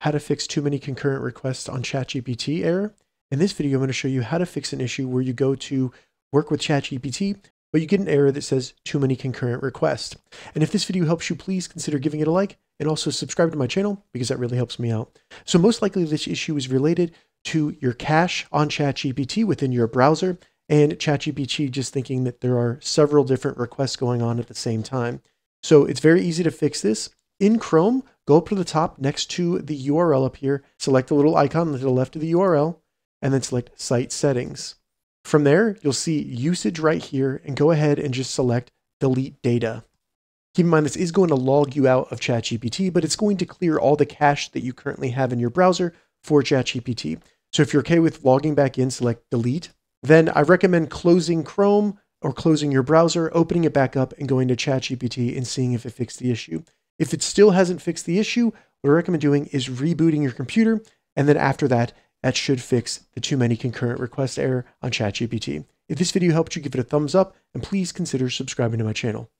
how to fix too many concurrent requests on ChatGPT error. In this video, I'm going to show you how to fix an issue where you go to work with ChatGPT, but you get an error that says too many concurrent requests. And if this video helps you, please consider giving it a like and also subscribe to my channel because that really helps me out. So most likely this issue is related to your cache on ChatGPT within your browser and ChatGPT just thinking that there are several different requests going on at the same time. So it's very easy to fix this. In Chrome, go up to the top next to the URL up here, select the little icon to the left of the URL, and then select Site Settings. From there, you'll see Usage right here, and go ahead and just select Delete Data. Keep in mind, this is going to log you out of ChatGPT, but it's going to clear all the cache that you currently have in your browser for ChatGPT. So if you're okay with logging back in, select Delete. Then I recommend closing Chrome or closing your browser, opening it back up, and going to ChatGPT and seeing if it fixed the issue. If it still hasn't fixed the issue, what I recommend doing is rebooting your computer, and then after that, that should fix the too many concurrent requests error on ChatGPT. If this video helped you, give it a thumbs up, and please consider subscribing to my channel.